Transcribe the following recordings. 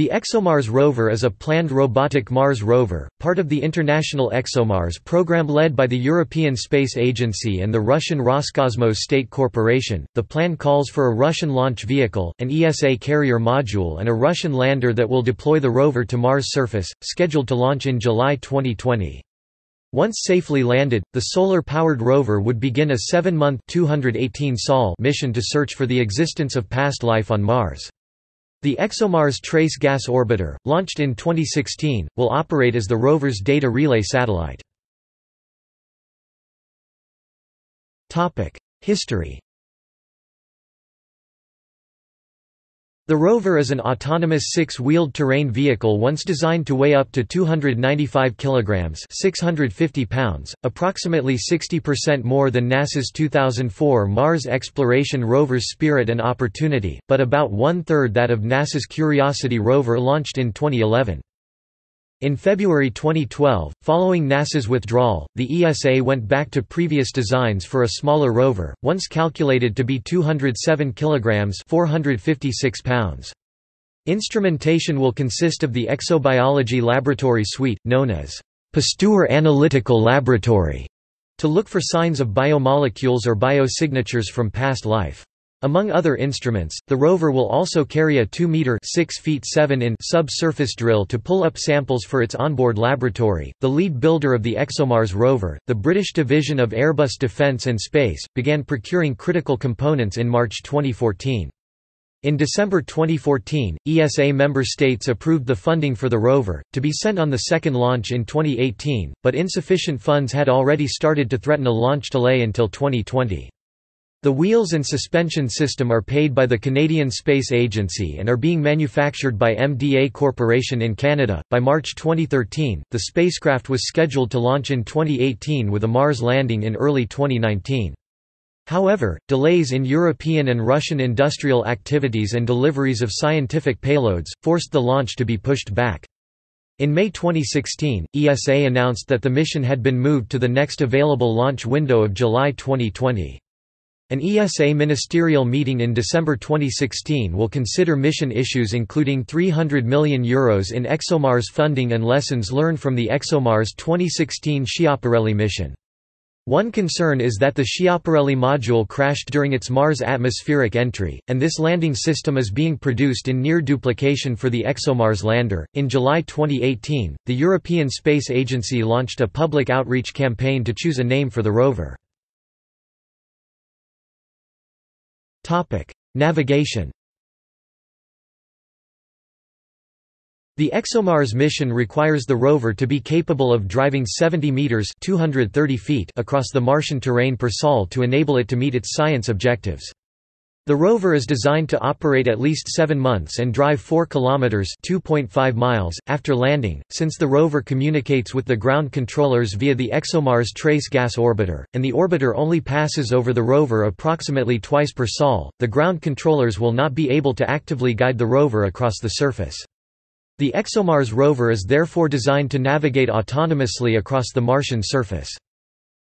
The ExoMars rover is a planned robotic Mars rover, part of the international ExoMars program led by the European Space Agency and the Russian Roscosmos State Corporation. The plan calls for a Russian launch vehicle, an ESA carrier module and a Russian lander that will deploy the rover to Mars' surface, scheduled to launch in July 2020. Once safely landed, the solar-powered rover would begin a 7-month mission to search for the existence of past life on Mars. The ExoMars Trace Gas Orbiter, launched in 2016, will operate as the rover's data relay satellite. History. The rover is an autonomous six-wheeled terrain vehicle once designed to weigh up to 295 kilograms (650 pounds), approximately 60% more than NASA's 2004 Mars exploration rovers Spirit and Opportunity, but about one-third that of NASA's Curiosity rover launched in 2011. In February 2012, following NASA's withdrawal, the ESA went back to previous designs for a smaller rover, once calculated to be 207 kilograms (456 pounds). Instrumentation will consist of the Exobiology Laboratory Suite, known as Pasteur Analytical Laboratory, to look for signs of biomolecules or biosignatures from past life. Among other instruments, the rover will also carry a 2-meter (6 feet 7 in) subsurface drill to pull up samples for its onboard laboratory. The lead builder of the ExoMars rover, the British division of Airbus Defence and Space, began procuring critical components in March 2014. In December 2014, ESA member states approved the funding for the rover, to be sent on the second launch in 2018, but insufficient funds had already started to threaten a launch delay until 2020. The wheels and suspension system are paid by the Canadian Space Agency and are being manufactured by MDA Corporation in Canada. By March 2013, the spacecraft was scheduled to launch in 2018 with a Mars landing in early 2019. However, delays in European and Russian industrial activities and deliveries of scientific payloads forced the launch to be pushed back. In May 2016, ESA announced that the mission had been moved to the next available launch window of July 2020. An ESA ministerial meeting in December 2016 will consider mission issues including €300 million in ExoMars funding and lessons learned from the ExoMars 2016 Schiaparelli mission. One concern is that the Schiaparelli module crashed during its Mars atmospheric entry, and this landing system is being produced in near duplication for the ExoMars lander. In July 2018, the European Space Agency launched a public outreach campaign to choose a name for the rover. Navigation. The ExoMars mission requires the rover to be capable of driving 70 meters (230 feet) across the Martian terrain per sol to enable it to meet its science objectives. The rover is designed to operate at least 7 months and drive 4 kilometers (2.5 miles) after landing, since the rover communicates with the ground controllers via the ExoMars Trace Gas Orbiter, and the orbiter only passes over the rover approximately twice per sol. The ground controllers will not be able to actively guide the rover across the surface. The ExoMars rover is therefore designed to navigate autonomously across the Martian surface.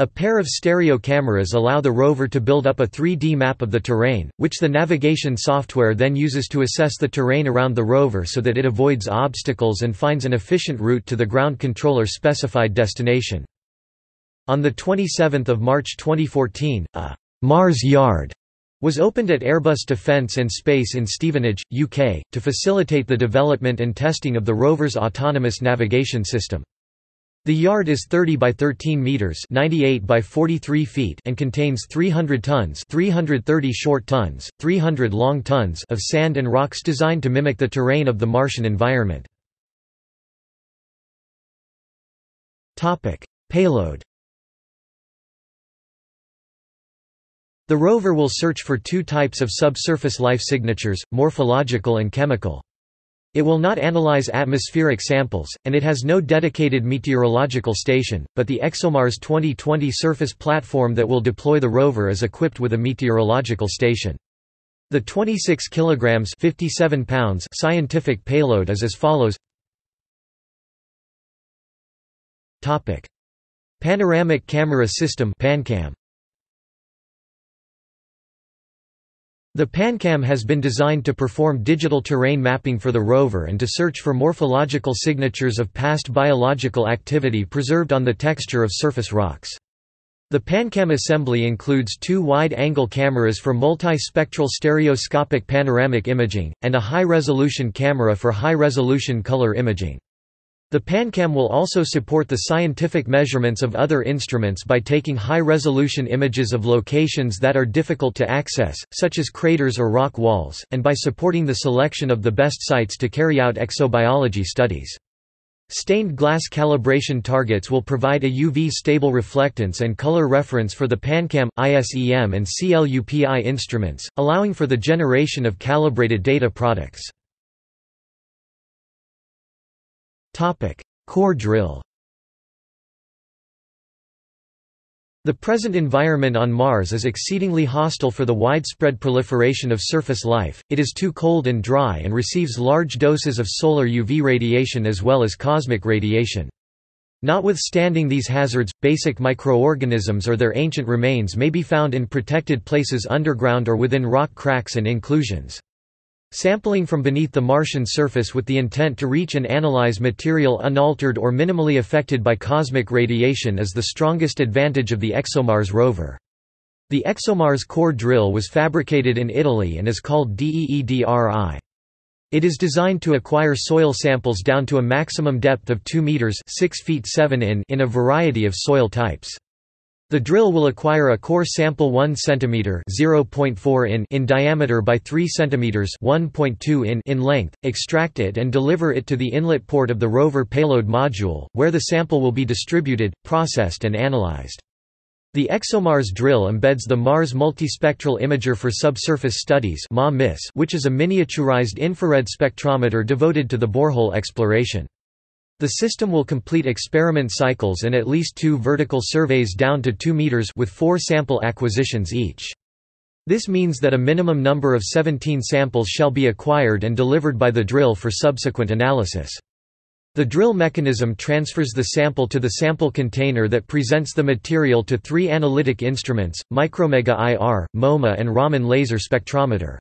A pair of stereo cameras allow the rover to build up a 3D map of the terrain, which the navigation software then uses to assess the terrain around the rover so that it avoids obstacles and finds an efficient route to the ground controller's specified destination. On 27 March 2014, a Mars Yard was opened at Airbus Defence and Space in Stevenage, UK, to facilitate the development and testing of the rover's autonomous navigation system. The yard is 30 by 13 meters (98 by 43 feet) and contains 300 tons (330 short tons, 300 long tons) of sand and rocks designed to mimic the terrain of the Martian environment. Topic: Payload. The rover will search for 2 types of subsurface life signatures: morphological and chemical. It will not analyze atmospheric samples, and it has no dedicated meteorological station, but the ExoMars 2020 surface platform that will deploy the rover is equipped with a meteorological station. The 26 kilograms (57 pounds) scientific payload is as follows. Topic: Panoramic Camera System (PanCam). The PanCam has been designed to perform digital terrain mapping for the rover and to search for morphological signatures of past biological activity preserved on the texture of surface rocks. The PanCam assembly includes two wide-angle cameras for multi-spectral stereoscopic panoramic imaging, and a high-resolution camera for high-resolution color imaging. The PanCam will also support the scientific measurements of other instruments by taking high-resolution images of locations that are difficult to access, such as craters or rock walls, and by supporting the selection of the best sites to carry out exobiology studies. Stained glass calibration targets will provide a UV-stable reflectance and color reference for the PanCam, ISEM and CLUPI instruments, allowing for the generation of calibrated data products. Core drill. The present environment on Mars is exceedingly hostile for the widespread proliferation of surface life, it is too cold and dry and receives large doses of solar UV radiation as well as cosmic radiation. Notwithstanding these hazards, basic microorganisms or their ancient remains may be found in protected places underground or within rock cracks and inclusions. Sampling from beneath the Martian surface with the intent to reach and analyze material unaltered or minimally affected by cosmic radiation is the strongest advantage of the ExoMars rover. The ExoMars core drill was fabricated in Italy and is called DEEDRI. It is designed to acquire soil samples down to a maximum depth of 2 meters (6 feet 7 in) in a variety of soil types. The drill will acquire a core sample 1 cm (0.4 in) in diameter by 3 cm (1.2 in) in length, extract it and deliver it to the inlet port of the rover payload module, where the sample will be distributed, processed and analyzed. The ExoMars drill embeds the Mars Multispectral Imager for Subsurface Studies (Ma_MIS), which is a miniaturized infrared spectrometer devoted to the borehole exploration. The system will complete experiment cycles and at least 2 vertical surveys down to 2 meters with 4 sample acquisitions each. This means that a minimum number of 17 samples shall be acquired and delivered by the drill for subsequent analysis. The drill mechanism transfers the sample to the sample container that presents the material to 3 analytic instruments, Micromega IR, MOMA and Raman laser spectrometer.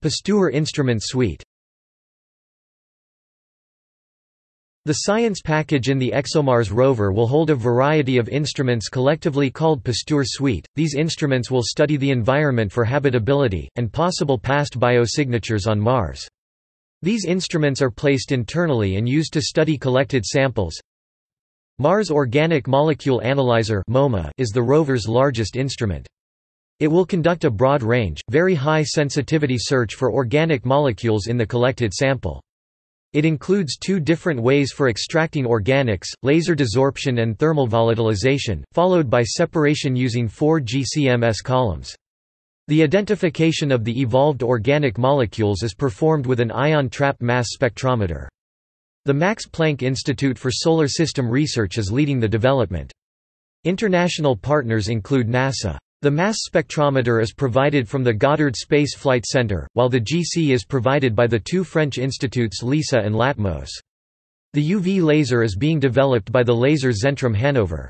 Pasteur instrument suite. The science package in the ExoMars rover will hold a variety of instruments collectively called Pasteur Suite. These instruments will study the environment for habitability, and possible past biosignatures on Mars. These instruments are placed internally and used to study collected samples. Mars Organic Molecule Analyzer is the rover's largest instrument. It will conduct a broad-range, very high-sensitivity search for organic molecules in the collected sample. It includes 2 different ways for extracting organics, laser desorption and thermal volatilization, followed by separation using 4 GCMS columns. The identification of the evolved organic molecules is performed with an ion trap mass spectrometer. The Max Planck Institute for Solar System Research is leading the development. International partners include NASA. The mass spectrometer is provided from the Goddard Space Flight Center, while the GC is provided by the 2 French institutes LISA and LATMOS. The UV laser is being developed by the Laserzentrum Hannover.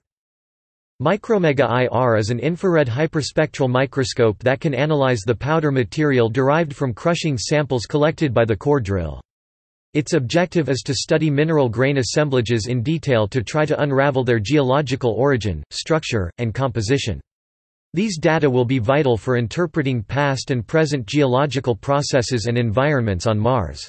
Micromega IR is an infrared hyperspectral microscope that can analyze the powder material derived from crushing samples collected by the core drill. Its objective is to study mineral grain assemblages in detail to try to unravel their geological origin, structure, and composition. These data will be vital for interpreting past and present geological processes and environments on Mars.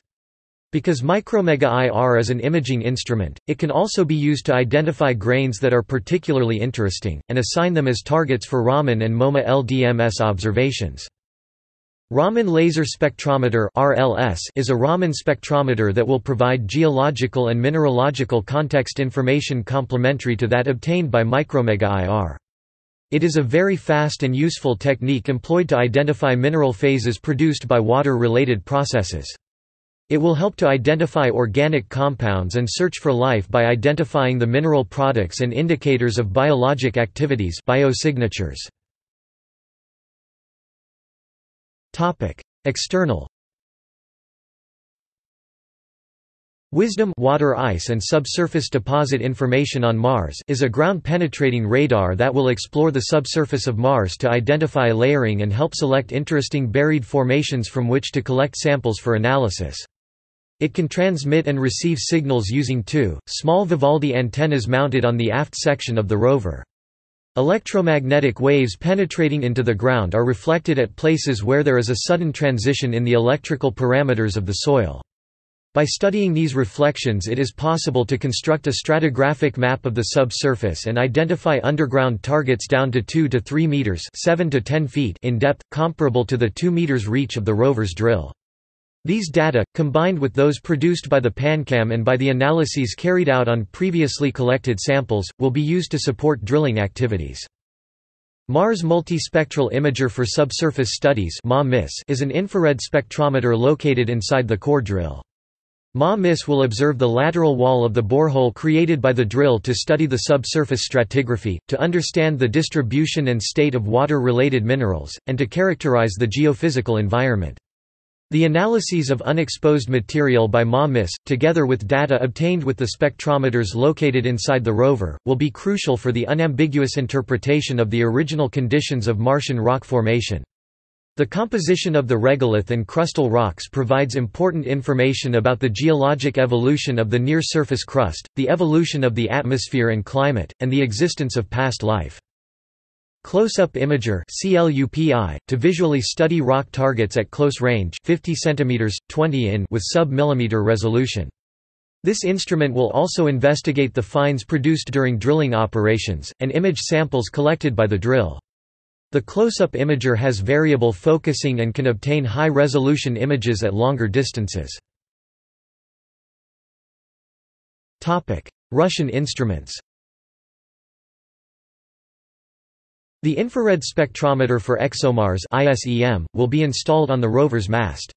Because Micromega IR is an imaging instrument, it can also be used to identify grains that are particularly interesting, and assign them as targets for Raman and MOMA LDMS observations. Raman Laser Spectrometer is a Raman spectrometer that will provide geological and mineralogical context information complementary to that obtained by Micromega IR. It is a very fast and useful technique employed to identify mineral phases produced by water-related processes. It will help to identify organic compounds and search for life by identifying the mineral products and indicators of biologic activities, biosignatures. External. WISDOM water ice and subsurface deposit information on Mars is a ground-penetrating radar that will explore the subsurface of Mars to identify layering and help select interesting buried formations from which to collect samples for analysis. It can transmit and receive signals using two small Vivaldi antennas mounted on the aft section of the rover. Electromagnetic waves penetrating into the ground are reflected at places where there is a sudden transition in the electrical parameters of the soil. By studying these reflections, it is possible to construct a stratigraphic map of the subsurface and identify underground targets down to 2 to 3 meters (7 to 10 feet) in depth, comparable to the 2 meters reach of the rover's drill. These data, combined with those produced by the PanCam and by the analyses carried out on previously collected samples, will be used to support drilling activities. Mars Multispectral Imager for Subsurface Studies (Ma_MIS) is an infrared spectrometer located inside the core drill. Ma_MIS will observe the lateral wall of the borehole created by the drill to study the subsurface stratigraphy, to understand the distribution and state of water-related minerals, and to characterize the geophysical environment. The analyses of unexposed material by Ma_MIS, together with data obtained with the spectrometers located inside the rover, will be crucial for the unambiguous interpretation of the original conditions of Martian rock formation. The composition of the regolith and crustal rocks provides important information about the geologic evolution of the near-surface crust, the evolution of the atmosphere and climate, and the existence of past life. Close-up imager (CLUPI) to visually study rock targets at close range, 50 cm, 20 in, with sub-millimeter resolution. This instrument will also investigate the finds produced during drilling operations and image samples collected by the drill. The close-up imager has variable focusing and can obtain high-resolution images at longer distances. Russian instruments. The infrared spectrometer for ExoMars (ISEM) will be installed on the rover's mast.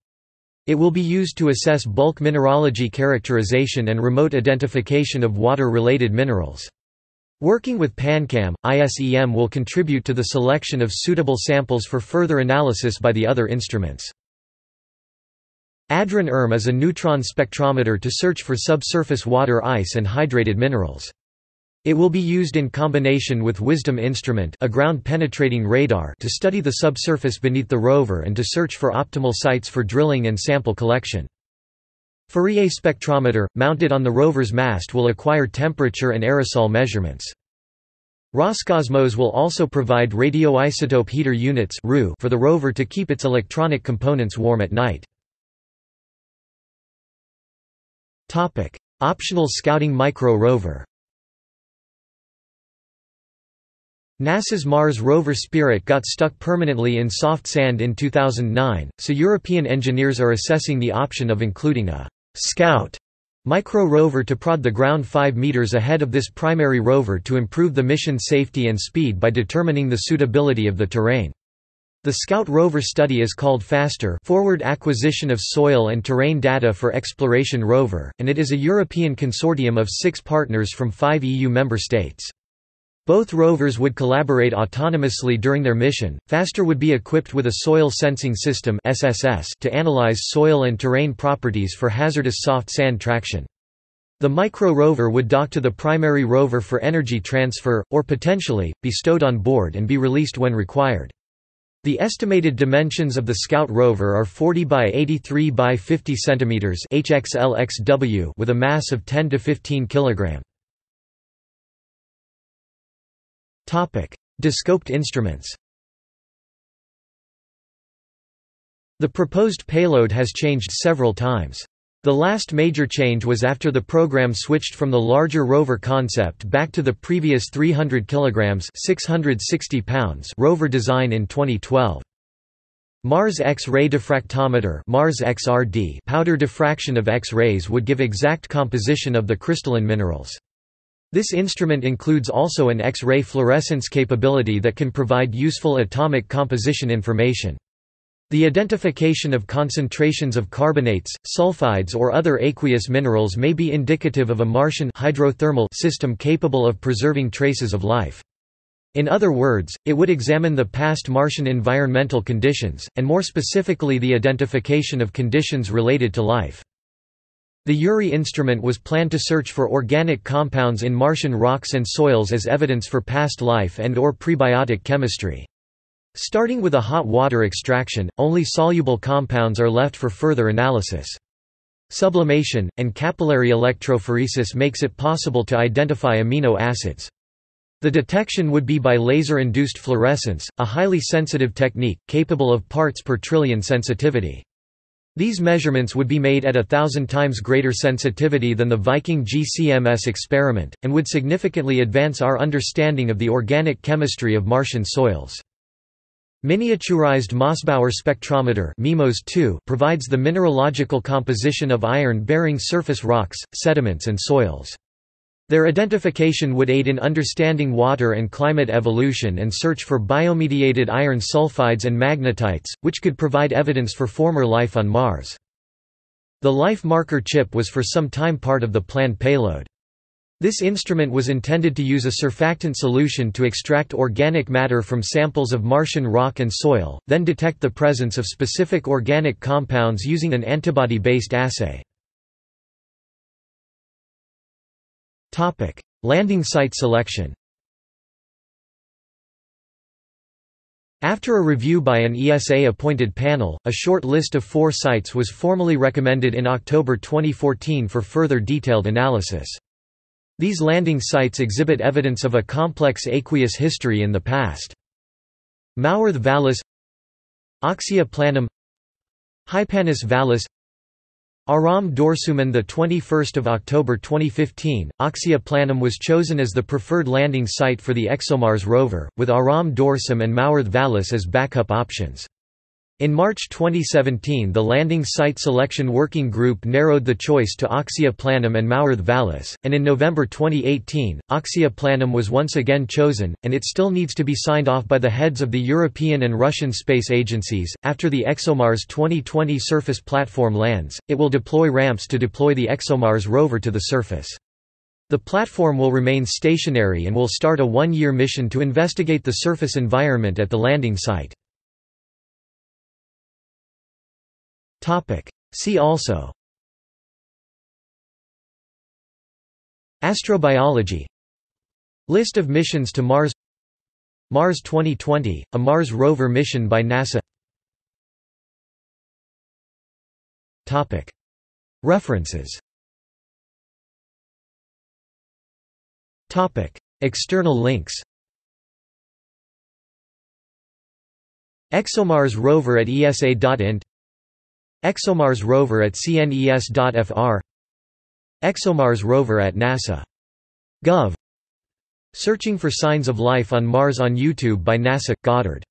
It will be used to assess bulk mineralogy characterization and remote identification of water-related minerals. Working with PanCam, ISEM will contribute to the selection of suitable samples for further analysis by the other instruments. ADRON-ERM is a neutron spectrometer to search for subsurface water ice and hydrated minerals. It will be used in combination with WISDOM instrument, a ground-penetrating radar, to study the subsurface beneath the rover and to search for optimal sites for drilling and sample collection. Fourier spectrometer, mounted on the rover's mast, will acquire temperature and aerosol measurements. Roscosmos will also provide radioisotope heater units for the rover to keep its electronic components warm at night. Optional Scouting Micro-Rover. NASA's Mars rover Spirit got stuck permanently in soft sand in 2009, so European engineers are assessing the option of including a Scout micro-rover to prod the ground 5 meters ahead of this primary rover to improve the mission safety and speed by determining the suitability of the terrain. The Scout rover study is called FASTER, Forward Acquisition of Soil and Terrain Data for Exploration Rover, and it is a European consortium of 6 partners from 5 EU member states. Both rovers would collaborate autonomously during their mission. FASTER would be equipped with a soil sensing system (SSS) to analyze soil and terrain properties for hazardous soft sand traction. The micro-rover would dock to the primary rover for energy transfer, or potentially be stowed on board and be released when required. The estimated dimensions of the Scout rover are 40 by 83 by 50 cm (HXLXW) with a mass of 10 to 15 kg. Discoped instruments. The proposed payload has changed several times. The last major change was after the program switched from the larger rover concept back to the previous 300 kg (660 pounds) rover design in 2012. Mars X-ray diffractometer (Mars XRD) powder diffraction of X-rays would give exact composition of the crystalline minerals. This instrument includes also an X-ray fluorescence capability that can provide useful atomic composition information. The identification of concentrations of carbonates, sulfides or other aqueous minerals may be indicative of a Martian hydrothermal system capable of preserving traces of life. In other words, it would examine the past Martian environmental conditions, and more specifically the identification of conditions related to life. The Urey instrument was planned to search for organic compounds in Martian rocks and soils as evidence for past life and/or prebiotic chemistry. Starting with a hot water extraction, only soluble compounds are left for further analysis. Sublimation, and capillary electrophoresis makes it possible to identify amino acids. The detection would be by laser-induced fluorescence, a highly sensitive technique, capable of parts per trillion sensitivity. These measurements would be made at 1,000 times greater sensitivity than the Viking GCMS experiment, and would significantly advance our understanding of the organic chemistry of Martian soils. Miniaturized Mossbauer spectrometer (MIMOS II) provides the mineralogical composition of iron-bearing surface rocks, sediments and soils. Their identification would aid in understanding water and climate evolution and search for biomediated iron sulfides and magnetites, which could provide evidence for former life on Mars. The life marker chip was for some time part of the planned payload. This instrument was intended to use a surfactant solution to extract organic matter from samples of Martian rock and soil, then detect the presence of specific organic compounds using an antibody-based assay. Landing site selection. After a review by an ESA-appointed panel, a short list of 4 sites was formally recommended in October 2014 for further detailed analysis. These landing sites exhibit evidence of a complex aqueous history in the past. Mawrth Vallis, Oxia Planum, Hypanis Vallis, Aram Dorsum. On 21 October 2015, Oxia Planum was chosen as the preferred landing site for the ExoMars rover, with Aram Dorsum and Mawrth Vallis as backup options. In March 2017, the Landing Site Selection Working Group narrowed the choice to Oxia Planum and Mawrth Vallis, and in November 2018, Oxia Planum was once again chosen, and it still needs to be signed off by the heads of the European and Russian space agencies. After the ExoMars 2020 surface platform lands, it will deploy ramps to deploy the ExoMars rover to the surface. The platform will remain stationary and will start a 1-year mission to investigate the surface environment at the landing site. See also: Astrobiology, List of missions to Mars, Mars 2020, a Mars rover mission by NASA. References. External links: ExoMars rover at esa.int, ExoMars rover at cnes.fr, ExoMars rover at NASA.gov. Searching for signs of life on Mars on YouTube by NASA – Goddard